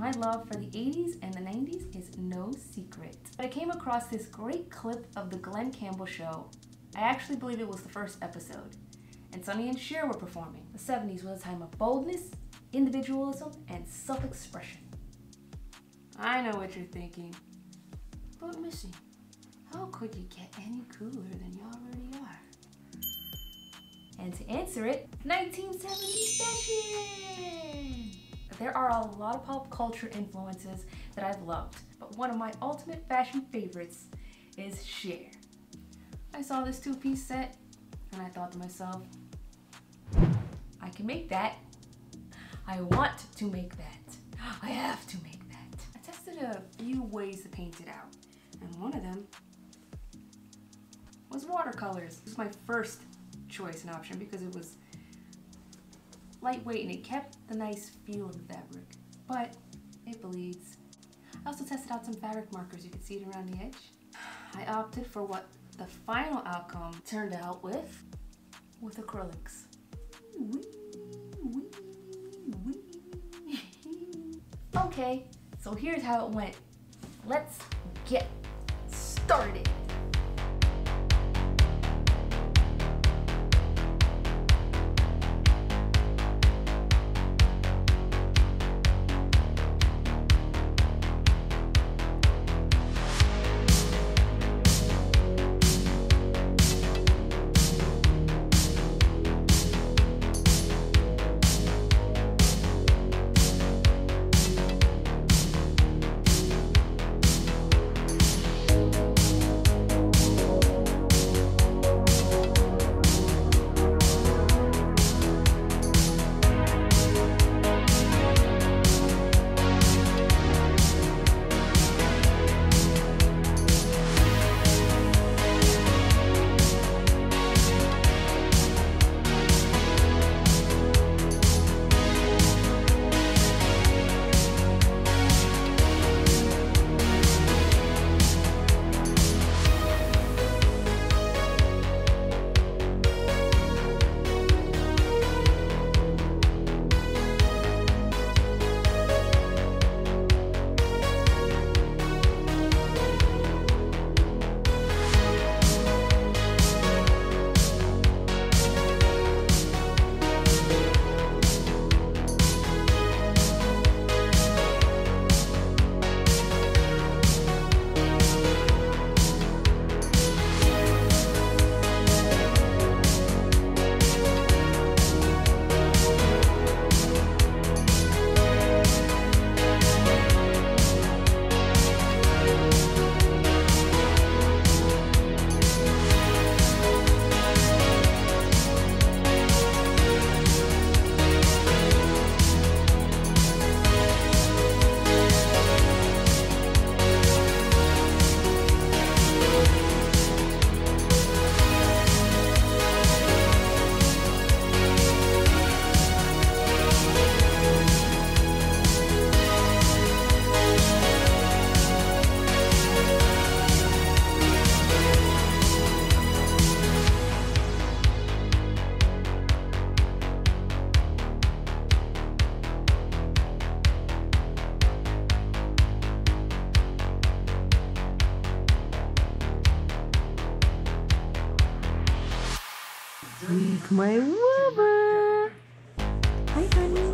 My love for the 80s and the 90s is no secret. But I came across this great clip of the Glen Campbell show. I actually believe it was the first episode. And Sonny and Cher were performing. The 70s was a time of boldness, individualism, and self-expression. I know what you're thinking. But Missy, how could you get any cooler than you already are? And to answer it, 1970s fashion! There are a lot of pop culture influences that I've loved, but one of my ultimate fashion favorites is Cher. I saw this two-piece set and I thought to myself, I can make that. I want to make that. I have to make that. I tested a few ways to paint it out, and one of them was watercolors. It was my first choice and option because it was lightweight and it kept the nice feel of the fabric, but it bleeds. I also tested out some fabric markers. You can see it around the edge. I opted for what the final outcome turned out with acrylics. Okay, so here's how it went. Let's get started. Look, my lover! Hi, honey!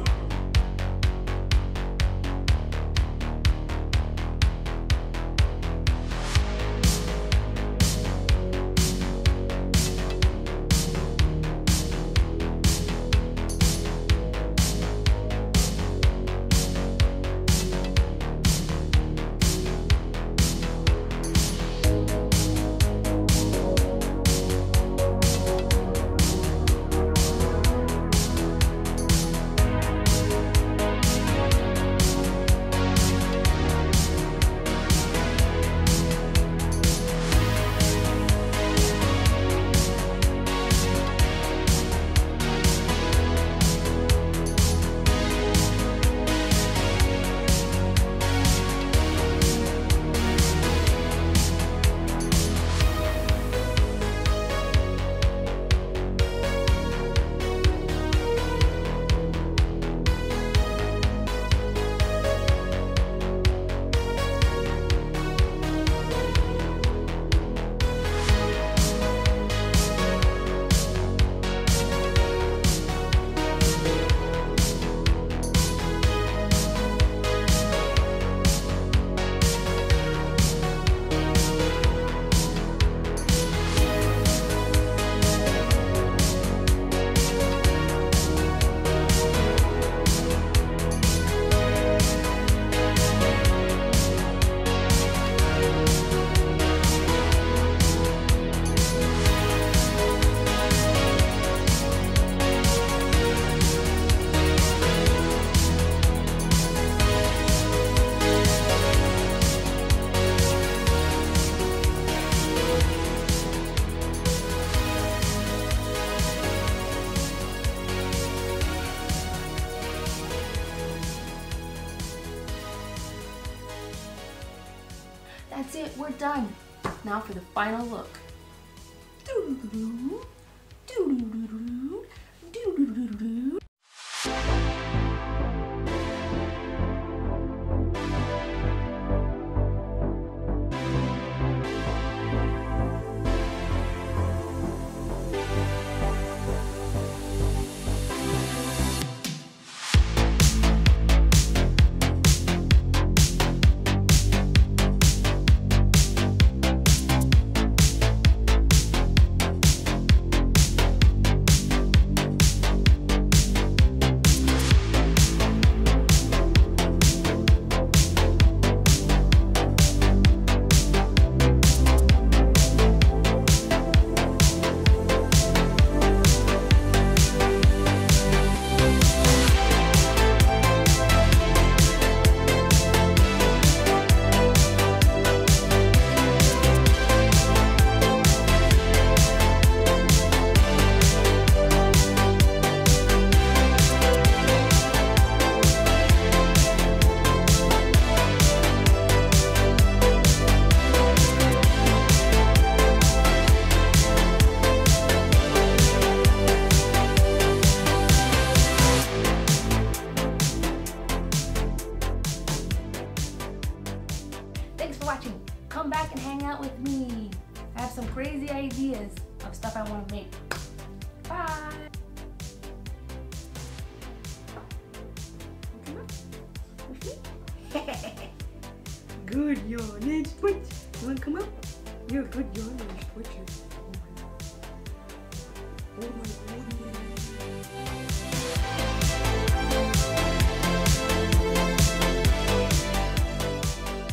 That's it, we're done. Now for the final look. Thanks for watching. Come back and hang out with me. I have some crazy ideas of stuff I want to make. Bye. Good yawn and switch. You want to come up? You're a good yawn and switch. Oh my God.